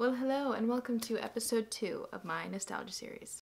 Well, hello and welcome to episode 2 of my nostalgia series.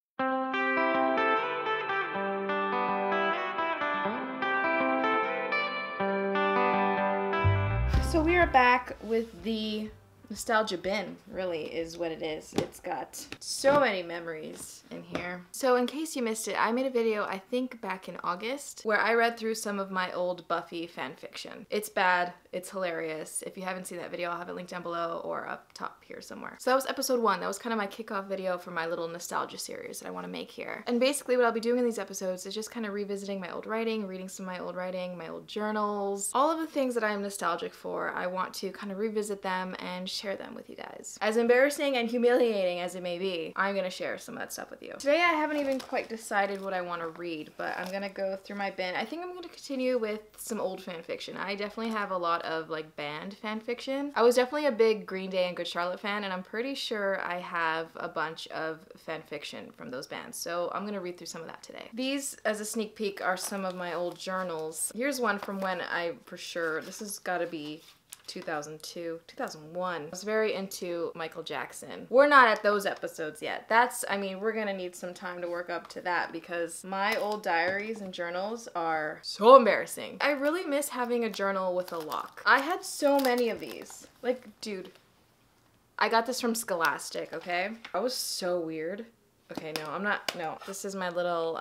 So we are back with the nostalgia bin, really, is what it is. It's got so many memories in here. So in case you missed it, I made a video, I think back in August, where I read through some of my old Buffy fanfiction. It's bad, it's hilarious. If you haven't seen that video, I'll have it linked down below or up top here somewhere. So that was episode 1. That was kind of my kickoff video for my little nostalgia series that I want to make here. And basically what I'll be doing in these episodes is just kind of revisiting my old writing, reading some of my old writing, my old journals, all of the things that I am nostalgic for. I want to kind of revisit them and share them with you guys. As embarrassing and humiliating as it may be, I'm gonna share some of that stuff with you. Today I haven't even quite decided what I want to read, but I'm gonna go through my bin. I think I'm gonna continue with some old fan fiction. I definitely have a lot of like band fan fiction. I was definitely a big Green Day and Good Charlotte fan, and I'm pretty sure I have a bunch of fan fiction from those bands, so I'm gonna read through some of that today. These, as a sneak peek, are some of my old journals. Here's one from when I, for sure, this has gotta be 2002, 2001. I was very into Michael Jackson. We're not at those episodes yet. That's, I mean, we're gonna need some time to work up to that because my old diaries and journals are so embarrassing. I really miss having a journal with a lock. I had so many of these. Like, dude, I got this from Scholastic, okay? I was so weird. Okay, no, I'm not, no. This is my little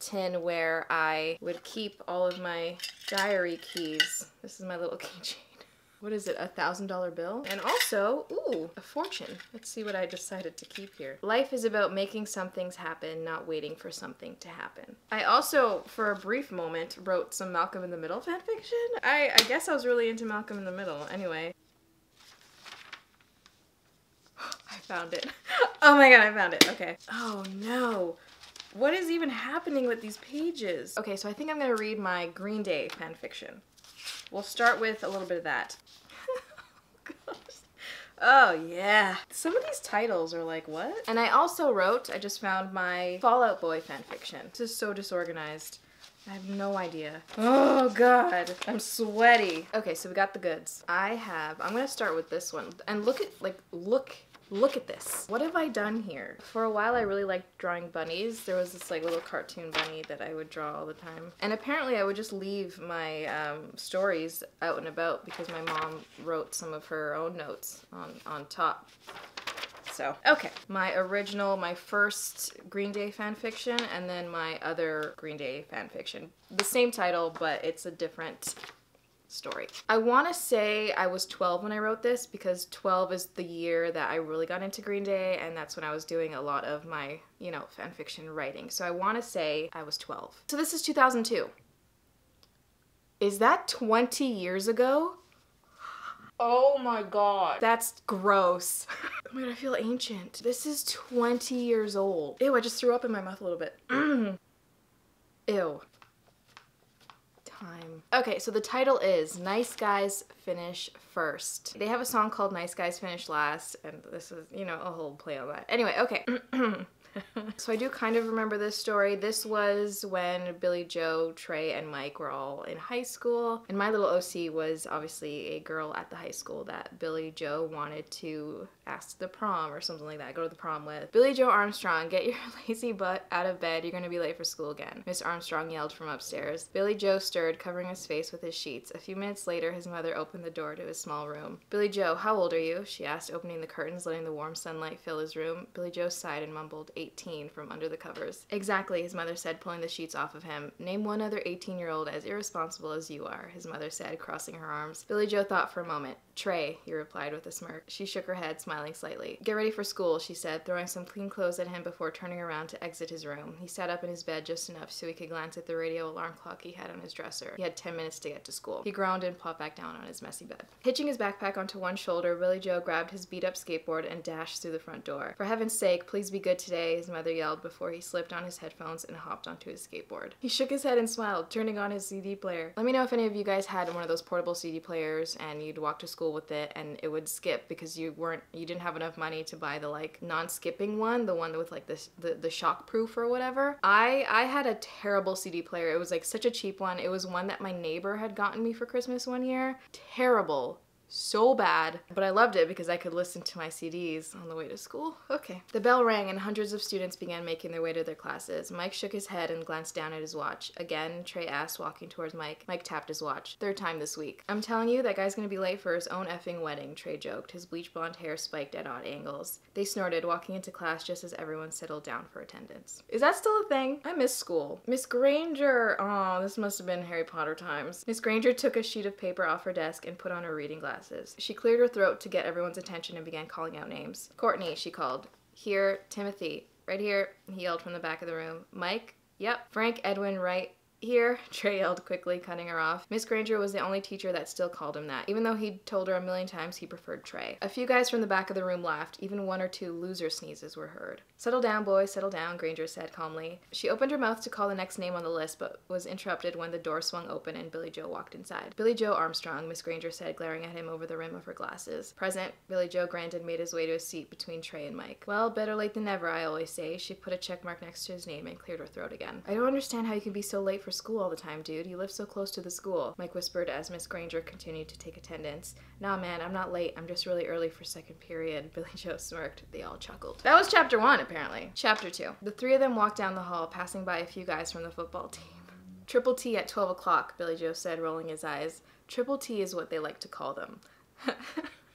tin where I would keep all of my diary keys. This is my little keychain. What is it, $1,000 bill? And also, ooh, a fortune. Let's see what I decided to keep here. Life is about making some things happen, not waiting for something to happen. I also, for a brief moment, wrote some Malcolm in the Middle fanfiction. I guess I was really into Malcolm in the Middle. Anyway. I found it. Oh my god, I found it. Okay. Oh no. What is even happening with these pages? Okay, so I think I'm gonna read my Green Day fanfiction. We'll start with a little bit of that. Oh, gosh. Oh yeah. Some of these titles are like, what? And I also wrote, I just found my Fall Out Boy fanfiction. This is so disorganized. I have no idea. Oh god, I'm sweaty. Okay, so we got the goods. I'm gonna start with this one. And look at, like, look at this. What have I done here? For a while I really liked drawing bunnies. There was this like little cartoon bunny that I would draw all the time. And apparently I would just leave my stories out and about because my mom wrote some of her own notes on top. So, okay. My original, my first Green Day fanfiction, and then my other Green Day fanfiction. The same title, but it's a different story. I want to say I was 12 when I wrote this because 12 is the year that I really got into Green Day, and that's when I was doing a lot of my, you know, fan fiction writing. So I want to say I was 12. So this is 2002. Is that 20 years ago? Oh my god. That's gross. Oh my god, I feel ancient. This is 20 years old. Ew, I just threw up in my mouth a little bit. Ew. Time. Okay, so the title is Nice Guys Finish First. They have a song called Nice Guys Finish Last, and this is, you know, a whole play on that. Anyway, okay. So I do kind of remember this story. This was when Billie Joe, Trey, and Mike were all in high school. And my little OC was obviously a girl at the high school that Billie Joe wanted to ask to the prom or something like that, go to the prom with. Billie Joe Armstrong, get your lazy butt out of bed, you're gonna be late for school again. Miss Armstrong yelled from upstairs. Billie Joe stirred, covering his face with his sheets. A few minutes later, his mother opened the door to his small room. Billie Joe, how old are you? She asked, opening the curtains, letting the warm sunlight fill his room. Billie Joe sighed and mumbled, 18 from under the covers. Exactly, his mother said, pulling the sheets off of him. Name one other 18-year-old as irresponsible as you are, his mother said, crossing her arms. Billie Joe thought for a moment. Trey, he replied with a smirk. She shook her head, smiling slightly. Get ready for school, she said, throwing some clean clothes at him before turning around to exit his room. He sat up in his bed just enough so he could glance at the radio alarm clock he had on his dresser. He had 10 minutes to get to school. He groaned and plopped back down on his messy bed. Hitching his backpack onto one shoulder, Billie Joe grabbed his beat-up skateboard and dashed through the front door. For heaven's sake, please be good today, his mother yelled before he slipped on his headphones and hopped onto his skateboard. He shook his head and smiled, turning on his CD player. Let me know if any of you guys had one of those portable CD players and you'd walk to school with it and it would skip because you didn't have enough money to buy the like non-skipping one, the one with like the shockproof or whatever. I had a terrible CD player. It was like such a cheap one. It was one that my neighbor had gotten me for Christmas one year. Terrible. so bad, but I loved it because I could listen to my CDs on the way to school. Okay. The bell rang and hundreds of students began making their way to their classes. Mike shook his head and glanced down at his watch. Again, Trey asked, walking towards Mike. Mike tapped his watch. Third time this week. I'm telling you, that guy's gonna be late for his own effing wedding, Trey joked, his bleach blonde hair spiked at odd angles. They snorted, walking into class just as everyone settled down for attendance. Is that still a thing? I miss school. Miss Granger, oh, this must have been Harry Potter times. Miss Granger took a sheet of paper off her desk and put on her reading glasses. She cleared her throat to get everyone's attention and began calling out names. Courtney, she called. Here, Timothy. Right here, he yelled from the back of the room. Mike? Yep. Frank, Edwin, right here, Trey yelled quickly, cutting her off. Miss Granger was the only teacher that still called him that, even though he'd told her a million times he preferred Trey. A few guys from the back of the room laughed. Even one or two loser sneezes were heard. Settle down, boys, settle down, Granger said calmly. She opened her mouth to call the next name on the list, but was interrupted when the door swung open and Billie Joe walked inside. Billie Joe Armstrong, Miss Granger said, glaring at him over the rim of her glasses. Present, Billie Joe Grandin made his way to a seat between Trey and Mike. Well, better late than never, I always say. She put a check mark next to his name and cleared her throat again. I don't understand how you can be so late for school all the time, dude. You live so close to the school, Mike whispered as Miss Granger continued to take attendance. Nah, man, I'm not late. I'm just really early for second period. Billie Joe smirked. They all chuckled. That was chapter 1, apparently. Chapter 2. The three of them walked down the hall, passing by a few guys from the football team. Triple T at 12 o'clock, Billie Joe said, rolling his eyes. Triple T is what they like to call them.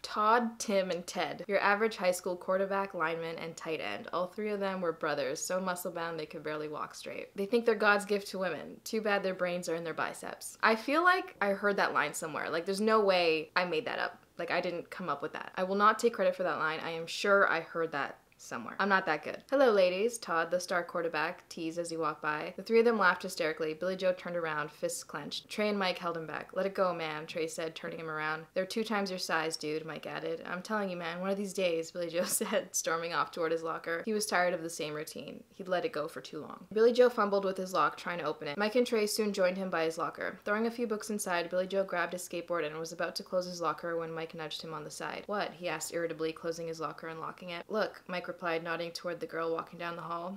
Todd, Tim, and Ted, your average high school quarterback, lineman, and tight end. All three of them were brothers, so muscle-bound they could barely walk straight. They think they're God's gift to women. Too bad their brains are in their biceps. I feel like I heard that line somewhere. Like, there's no way I made that up. Like, I didn't come up with that. I will not take credit for that line. I am sure I heard that somewhere. I'm not that good. Hello, ladies, Todd, the star quarterback, teased as he walked by. The three of them laughed hysterically. Billie Joe turned around, fists clenched. Trey and Mike held him back. Let it go, man, Trey said, turning him around. They're 2 times your size, dude, Mike added. I'm telling you, man, one of these days, Billie Joe said, storming off toward his locker. He was tired of the same routine. He'd let it go for too long. Billie Joe fumbled with his lock, trying to open it. Mike and Trey soon joined him by his locker. Throwing a few books inside, Billie Joe grabbed his skateboard and was about to close his locker when Mike nudged him on the side. What? He asked irritably, closing his locker and locking it. Look, Mike replied, nodding toward the girl walking down the hall.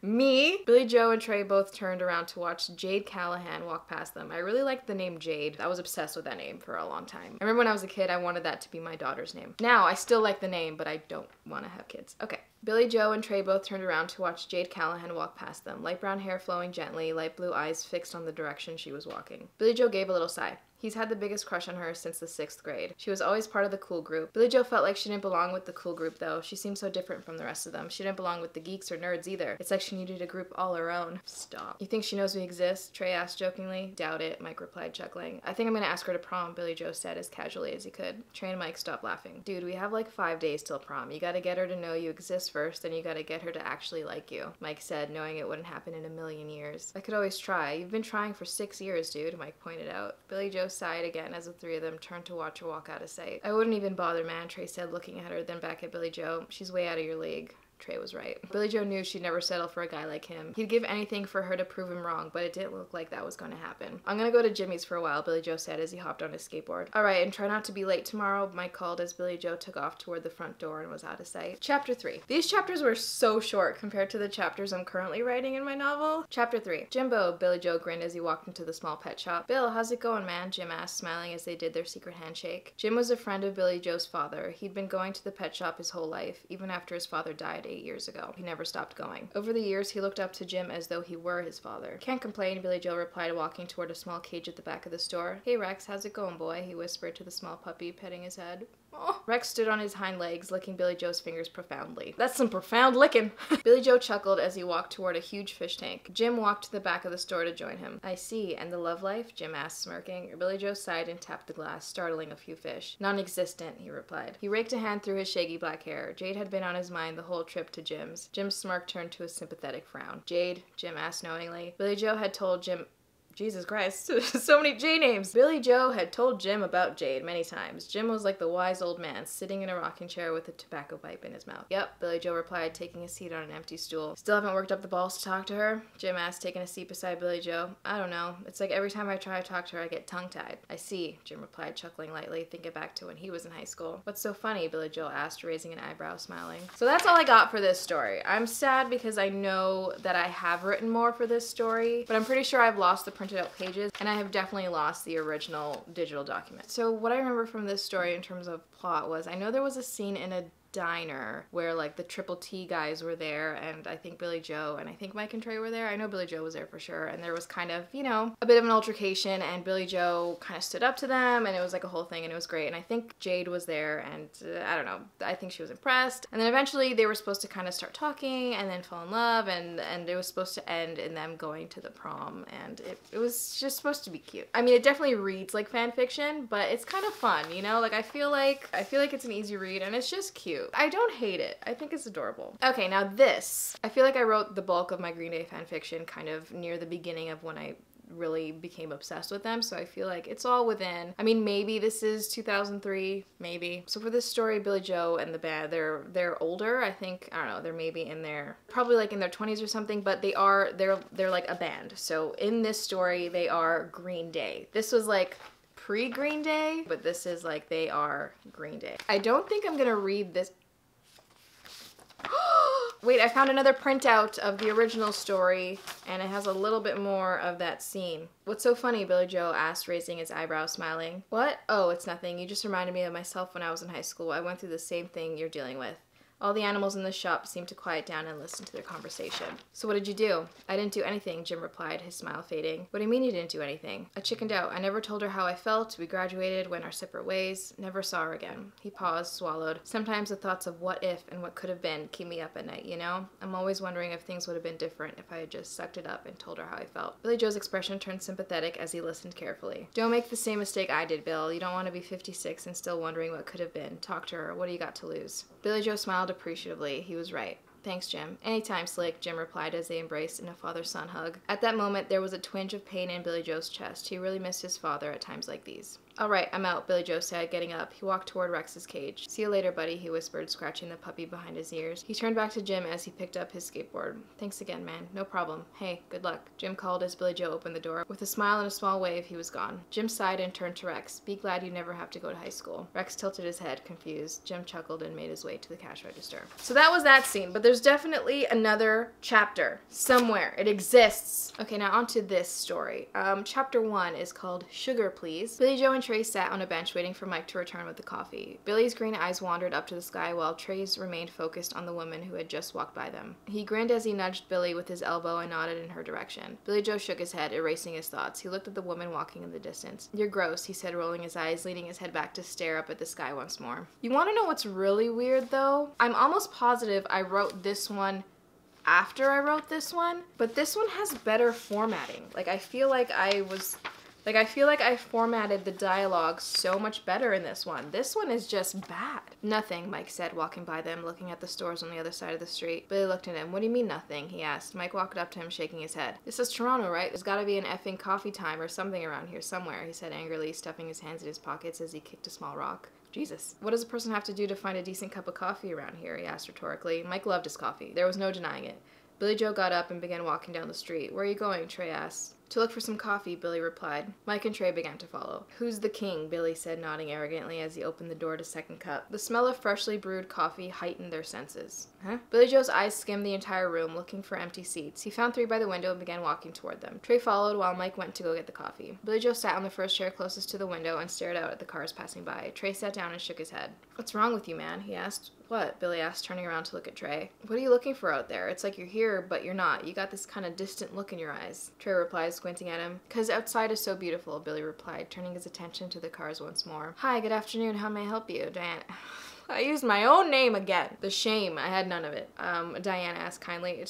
Me? Billie Joe and Trey both turned around to watch Jade Callahan walk past them. I really liked the name Jade. I was obsessed with that name for a long time. I remember when I was a kid, I wanted that to be my daughter's name. Now, I still like the name, but I don't want to have kids. Okay. Billie Joe and Trey both turned around to watch Jade Callahan walk past them, light brown hair flowing gently, light blue eyes fixed on the direction she was walking. Billie Joe gave a little sigh. He's had the biggest crush on her since the 6th grade. She was always part of the cool group. Billie Joe felt like she didn't belong with the cool group, though. She seemed so different from the rest of them. She didn't belong with the geeks or nerds either. It's like she needed a group all her own. Stop. You think she knows we exist? Trey asked jokingly. Doubt it, Mike replied, chuckling. I think I'm gonna ask her to prom, Billie Joe said as casually as he could. Trey and Mike stopped laughing. Dude, we have like 5 days till prom. You gotta get her to know you exist first, then you gotta get her to actually like you, Mike said, knowing it wouldn't happen in a million years. I could always try. You've been trying for 6 years, dude, Mike pointed out. Billie Joe sighed again as the three of them turned to watch her walk out of sight. I wouldn't even bother, man, Trey said, looking at her, then back at Billie Joe. She's way out of your league. Trey was right. Billie Joe knew she'd never settle for a guy like him. He'd give anything for her to prove him wrong, but it didn't look like that was going to happen. I'm gonna go to Jimmy's for a while, Billie Joe said as he hopped on his skateboard. All right, and try not to be late tomorrow, Mike called as Billie Joe took off toward the front door and was out of sight. Chapter 3. These chapters were so short compared to the chapters I'm currently writing in my novel. Chapter 3. Jimbo, Billie Joe grinned as he walked into the small pet shop. Bill, how's it going, man? Jim asked, smiling as they did their secret handshake. Jim was a friend of Billie Joe's father. He'd been going to the pet shop his whole life, even after his father died 8 years ago. He never stopped going. Over the years, he looked up to Jim as though he were his father. Can't complain, Billie Joe replied, walking toward a small cage at the back of the store. Hey, Rex, how's it going, boy? He whispered to the small puppy, petting his head. Oh. Rex stood on his hind legs, licking Billie Joe's fingers profoundly. That's some profound licking! Billie Joe chuckled as he walked toward a huge fish tank. Jim walked to the back of the store to join him. I see, and the love life? Jim asked, smirking. Billie Joe sighed and tapped the glass, startling a few fish. Non-existent, he replied. He raked a hand through his shaggy black hair. Jade had been on his mind the whole trip to Jim's. Jim's smirk turned to a sympathetic frown. Jade? Jim asked knowingly. Billie Joe had told Jim... Jesus Christ, so many J names. Billie Joe had told Jim about Jade many times. Jim was like the wise old man, sitting in a rocking chair with a tobacco pipe in his mouth. Yep, Billie Joe replied, taking a seat on an empty stool. Still haven't worked up the balls to talk to her? Jim asked, taking a seat beside Billie Joe. I don't know. It's like every time I try to talk to her, I get tongue-tied. I see, Jim replied, chuckling lightly, thinking back to when he was in high school. What's so funny? Billie Joe asked, raising an eyebrow, smiling. So that's all I got for this story. I'm sad because I know that I have written more for this story, but I'm pretty sure I've lost the printed out pages, and I have definitely lost the original digital document. So what I remember from this story in terms of plot was, I know there was a scene in a diner where like the Triple T guys were there, and I think Billie Joe and I think Mike and Trey were there. I know Billie Joe was there for sure, and there was kind of, you know, a bit of an altercation, and Billie Joe kind of stood up to them, and it was like a whole thing, and it was great. And I think Jade was there, and I don't know, I think she was impressed. And then eventually they were supposed to kind of start talking and then fall in love, and it was supposed to end in them going to the prom, and it was just supposed to be cute. I mean, it definitely reads like fan fiction, but it's kind of fun, you know? Like I feel like it's an easy read, and it's just cute. I don't hate it. I think it's adorable. Okay, now this. I feel like I wrote the bulk of my Green Day fanfiction kind of near the beginning of when I really became obsessed with them, so I feel like it's all within. I mean, maybe this is 2003, maybe. So for this story, Billie Joe and the band, they're older, I think. I don't know, they're maybe in their, probably like in their 20s or something, but they're like a band. So in this story, they are Green Day. This was like pre-Green Day, but this is like they are Green Day. I don't think I'm gonna read this. Wait, I found another printout of the original story, and it has a little bit more of that scene. What's so funny, Billie Joe asked, raising his eyebrow, smiling. What? Oh, it's nothing. You just reminded me of myself when I was in high school. I went through the same thing you're dealing with. All the animals in the shop seemed to quiet down and listen to their conversation. So what did you do? I didn't do anything, Jim replied, his smile fading. What do you mean you didn't do anything? I chickened out. I never told her how I felt. We graduated, went our separate ways. Never saw her again. He paused, swallowed. Sometimes the thoughts of what if and what could have been keep me up at night, you know? I'm always wondering if things would have been different if I had just sucked it up and told her how I felt. Billie Joe's expression turned sympathetic as he listened carefully. Don't make the same mistake I did, Bill. You don't want to be 56 and still wondering what could have been. Talk to her. What do you got to lose? Billie Joe smiled appreciatively. He was right. Thanks, Jim. Anytime, Slick, Jim replied as they embraced in a father-son hug. At that moment, there was a twinge of pain in Billie Joe's chest. He really missed his father at times like these. All right, I'm out, Billie Joe said, getting up. He walked toward Rex's cage. See you later, buddy, he whispered, scratching the puppy behind his ears. He turned back to Jim as he picked up his skateboard. Thanks again, man. No problem. Hey, good luck, Jim called as Billie Joe opened the door. With a smile and a small wave, he was gone. Jim sighed and turned to Rex. Be glad you never have to go to high school. Rex tilted his head, confused. Jim chuckled and made his way to the cash register. So that was that scene, but there's definitely another chapter somewhere. It exists. Okay, now onto this story. Chapter 1 is called Sugar Please. Billie Joe and Trey sat on a bench waiting for Mike to return with the coffee. Billie's green eyes wandered up to the sky while Trey's remained focused on the woman who had just walked by them. He grinned as he nudged Billie with his elbow and nodded in her direction. Billie Joe shook his head, erasing his thoughts. He looked at the woman walking in the distance. You're gross, he said, rolling his eyes, leaning his head back to stare up at the sky once more. You want to know what's really weird, though? I'm almost positive I wrote this one after I wrote this one, but this one has better formatting. Like, I feel like I formatted the dialogue so much better in this one. This one is just bad. Nothing, Mike said, walking by them, looking at the stores on the other side of the street. Billie looked at him. What do you mean nothing? He asked. Mike walked up to him, shaking his head. This is Toronto, right? There's gotta be an effing coffee time or something around here somewhere, he said angrily, stuffing his hands in his pockets as he kicked a small rock. Jesus. What does a person have to do to find a decent cup of coffee around here? He asked rhetorically. Mike loved his coffee. There was no denying it. Billie Joe got up and began walking down the street. Where are you going? Trey asked. To look for some coffee, Billie replied. Mike and Trey began to follow. Who's the king? Billie said, nodding arrogantly as he opened the door to Second Cup. The smell of freshly brewed coffee heightened their senses. Huh? Billie Joe's eyes skimmed the entire room, looking for empty seats. He found three by the window and began walking toward them. Trey followed while Mike went to go get the coffee. Billie Joe sat on the first chair closest to the window and stared out at the cars passing by. Trey sat down and shook his head. What's wrong with you, man? He asked. What? Billie asked, turning around to look at Trey. What are you looking for out there? It's like you're here, but you're not. You got this kind of distant look in your eyes. Trey replied, squinting at him. Because outside is so beautiful, Billie replied, turning his attention to the cars once more. Hi, good afternoon. How may I help you? Diane. I used my own name again. The shame. I had none of it. Diane asked kindly.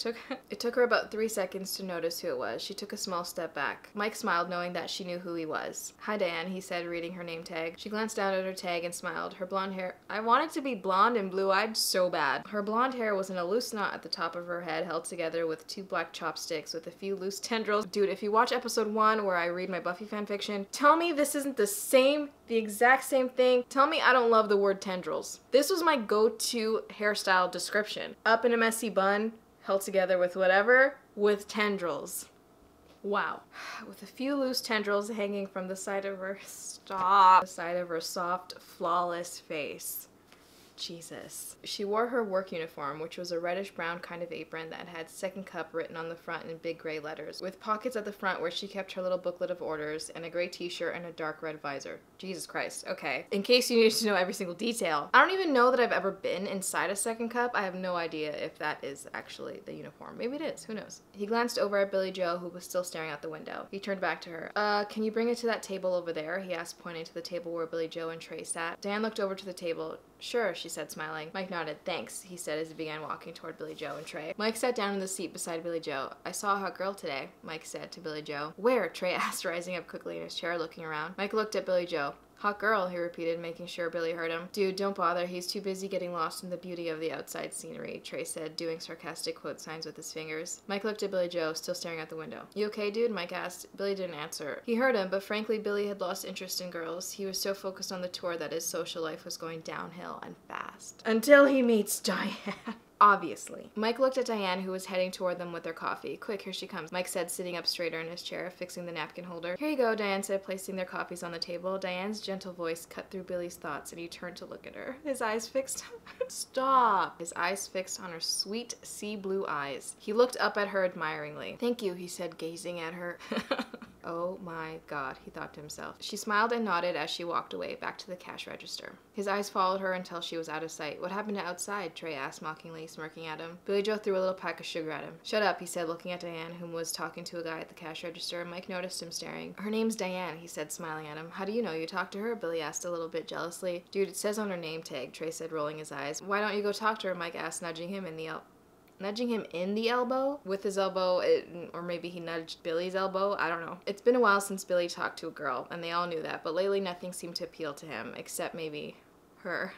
It took her about 3 seconds to notice who it was. She took a small step back. Mike smiled, knowing that she knew who he was. Hi, Diane, he said, reading her name tag. She glanced down at her tag and smiled. Her blonde hair. I wanted to be blonde and blue-eyed so bad. Her blonde hair was in a loose knot at the top of her head, held together with two black chopsticks with a few loose tendrils. Dude, if you watch episode 1 where I read my Buffy fanfiction, tell me this isn't the same, the exact same thing. Tell me I don't love the word tendrils. This was my go-to hairstyle description. Up in a messy bun, held together with whatever, with tendrils. Wow. With a few loose tendrils hanging from the side of her soft, flawless face. Jesus. She wore her work uniform, which was a reddish-brown kind of apron that had Second Cup written on the front in big gray letters, with pockets at the front where she kept her little booklet of orders, and a gray t-shirt and a dark red visor. Jesus Christ, okay. In case you needed to know every single detail. I don't even know that I've ever been inside a Second Cup. I have no idea if that is actually the uniform. Maybe it is, who knows. He glanced over at Billie Joe, who was still staring out the window. He turned back to her. Can you bring it to that table over there? He asked, pointing to the table where Billie Joe and Trey sat. Dan looked over to the table. Sure, she said, smiling. Mike nodded. Thanks, he said as he began walking toward Billie Joe and Trey. Mike sat down in the seat beside Billie Joe. I saw a hot girl today, Mike said to Billie Joe. Where? Trey asked, rising up quickly in his chair, looking around. Mike looked at Billie Joe. Hot girl, he repeated, making sure Billie heard him. Dude, don't bother. He's too busy getting lost in the beauty of the outside scenery, Trey said, doing sarcastic quote signs with his fingers. Mike looked at Billie Joe, still staring out the window. You okay, dude? Mike asked. Billie didn't answer. He heard him, but frankly, Billie had lost interest in girls. He was so focused on the tour that his social life was going downhill and fast. Until he meets Diane. Obviously. Mike looked at Diane, who was heading toward them with their coffee. Quick, here she comes, Mike said, sitting up straighter in his chair, fixing the napkin holder. Here you go, Diane said, placing their coffees on the table. Diane's gentle voice cut through Billie's thoughts, and he turned to look at her. His eyes fixed. Stop! His eyes fixed on her sweet sea blue eyes. He looked up at her admiringly. Thank you, he said, gazing at her. Oh my God, he thought to himself. She smiled and nodded as she walked away, back to the cash register. His eyes followed her until she was out of sight. What happened to outside? Trey asked mockingly, smirking at him. Billie Joe threw a little pack of sugar at him. Shut up, he said, looking at Diane, whom was talking to a guy at the cash register. Mike noticed him staring. Her name's Diane, he said, smiling at him. How do you know? You talked to her? Billie asked a little bit jealously. Dude, it says on her name tag, Trey said, rolling his eyes. Why don't you go talk to her? Mike asked, nudging him in the elbow? With his elbow, or maybe he nudged Billie's elbow, I don't know. It's been a while since Billie talked to a girl, and they all knew that, but lately nothing seemed to appeal to him, except maybe her.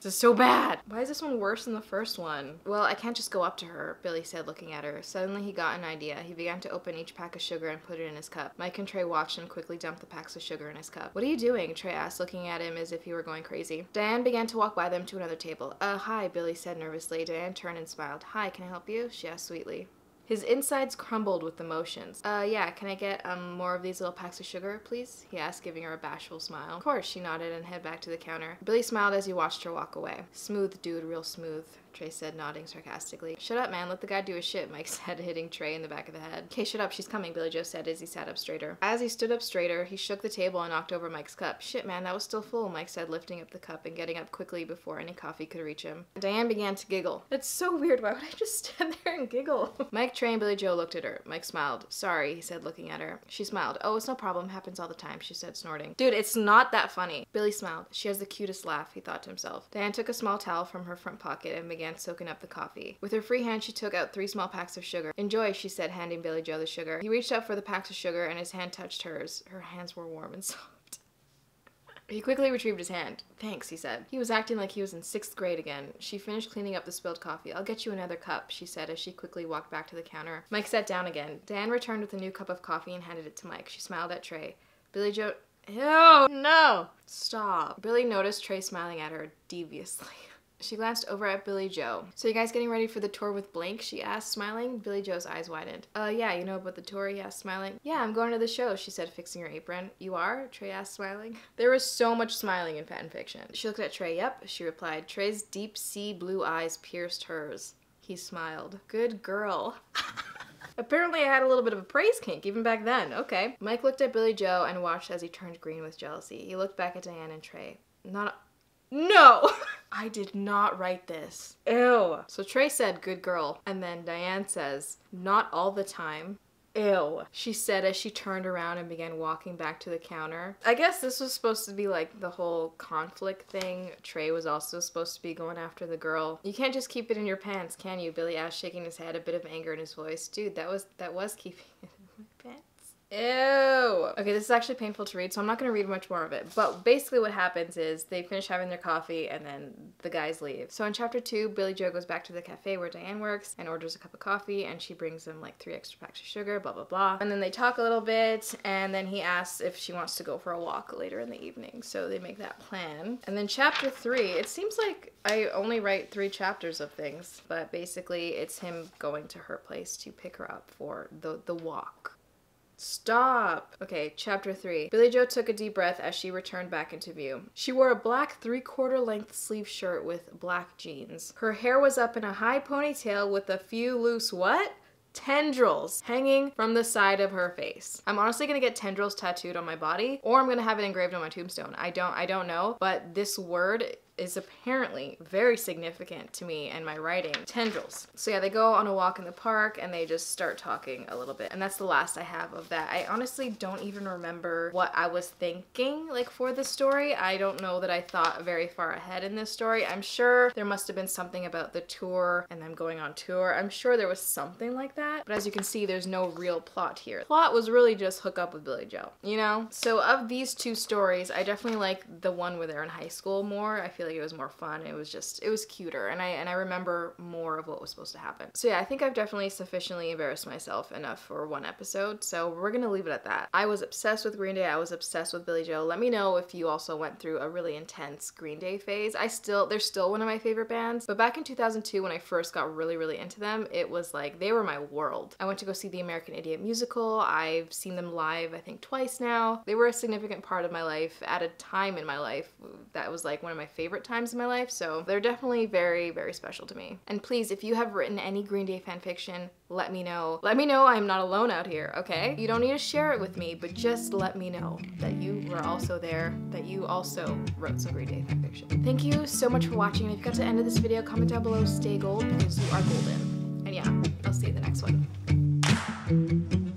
This is so bad! Why is this one worse than the first one? Well, I can't just go up to her, Billie said, looking at her. Suddenly he got an idea. He began to open each pack of sugar and put it in his cup. Mike and Trey watched him quickly dump the packs of sugar in his cup. What are you doing? Trey asked, looking at him as if he were going crazy. Diane began to walk by them to another table. Hi, Billie said nervously. Diane turned and smiled. Hi, can I help you? She asked sweetly. His insides crumbled with emotions. Yeah, can I get, more of these little packs of sugar, please? He asked, giving her a bashful smile. Of course, she nodded and headed back to the counter. Billie smiled as he watched her walk away. Smooth, dude, real smooth, Trey said, nodding sarcastically. Shut up, man, let the guy do his shit, Mike said, hitting Trey in the back of the head. Okay, shut up, she's coming, Billie Joe said as he sat up straighter. As he stood up straighter, he shook the table and knocked over Mike's cup. Shit, man, that was still full, Mike said, lifting up the cup and getting up quickly before any coffee could reach him. Diane began to giggle. That's so weird, why would I just stand there and giggle? Mike, Trey, and Billie Joe looked at her. Mike smiled. Sorry, he said, looking at her. She smiled. Oh, it's no problem, happens all the time, she said, snorting. Dude, it's not that funny. Billie smiled. She has the cutest laugh, he thought to himself. Diane took a small towel from her front pocket and began soaking up the coffee. With her free hand, she took out 3 small packs of sugar. Enjoy, she said, handing Billie Joe the sugar. He reached up for the packs of sugar, and his hand touched hers. Her hands were warm and soft. He quickly retrieved his hand. Thanks, he said. He was acting like he was in 6th grade again. She finished cleaning up the spilled coffee. I'll get you another cup, she said as she quickly walked back to the counter. Mike sat down again. Diane returned with a new cup of coffee and handed it to Mike. She smiled at Trey. Billie Joe... Ew! No! Stop. Billie noticed Trey smiling at her deviously. She glanced over at Billie Joe. So you guys getting ready for the tour with Blink? She asked, smiling. Billie Joe's eyes widened. Yeah, you know about the tour? He asked, smiling. Yeah, I'm going to the show, she said, fixing her apron. You are? Trey asked, smiling. There was so much smiling in fan fiction. She looked at Trey. Yep, she replied. Trey's deep sea blue eyes pierced hers. He smiled. Good girl. Apparently I had a little bit of a praise kink, even back then. Okay. Mike looked at Billie Joe and watched as he turned green with jealousy. He looked back at Diane and Trey. No! I did not write this. Ew. So Trey said, good girl. And then Diane says, not all the time. Ew. She said as she turned around and began walking back to the counter. I guess this was supposed to be like the whole conflict thing. Trey was also supposed to be going after the girl. You can't just keep it in your pants, can you? Billie asked, shaking his head, a bit of anger in his voice. Dude, that was keeping it in my pants. Ew. Okay, this is actually painful to read, so I'm not going to read much more of it. But basically what happens is they finish having their coffee and then the guys leave. So in chapter 2, Billie Joe goes back to the cafe where Diane works and orders a cup of coffee, and she brings them like 3 extra packs of sugar, blah, blah, blah. And then they talk a little bit, and then he asks if she wants to go for a walk later in the evening. So they make that plan. And then chapter 3, it seems like I only write 3 chapters of things, but basically it's him going to her place to pick her up for the walk. Stop. Okay, chapter 3. Billie Joe took a deep breath as she returned back into view. She wore a black three-quarter length sleeve shirt with black jeans. Her hair was up in a high ponytail with a few loose what? Tendrils hanging from the side of her face. I'm honestly gonna get tendrils tattooed on my body, or I'm gonna have it engraved on my tombstone. I don't know, but this word is apparently very significant to me and my writing. Tendrils. So yeah, they go on a walk in the park and they just start talking a little bit. And that's the last I have of that. I honestly don't even remember what I was thinking, like, for this story. I don't know that I thought very far ahead in this story. I'm sure there must have been something about the tour and them going on tour. I'm sure there was something like that. But as you can see, there's no real plot here. Plot was really just hook up with Billie Joe, you know? So of these two stories, I definitely like the one where they're in high school more. I feel like it was more fun. It was just, it was cuter, and I remember more of what was supposed to happen. So yeah, I think I've definitely sufficiently embarrassed myself enough for one episode, so we're gonna leave it at that. I was obsessed with Green Day. I was obsessed with Billie Joe. Let me know if you also went through a really intense Green Day phase. They're still one of my favorite bands, but back in 2002 when I first got really into them, it was like they were my world. I went to go see the American Idiot musical. I've seen them live I think twice now. They were a significant part of my life at a time in my life that was like one of my favorite times in my life, so they're definitely very special to me. And please, if you have written any Green Day fanfiction, let me know. Let me know I'm not alone out here, okay? You don't need to share it with me, but just let me know that you were also there, that you also wrote some Green Day fanfiction. Thank you so much for watching. If you got to the end of this video, comment down below, stay gold, because you are golden. And yeah, I'll see you in the next one.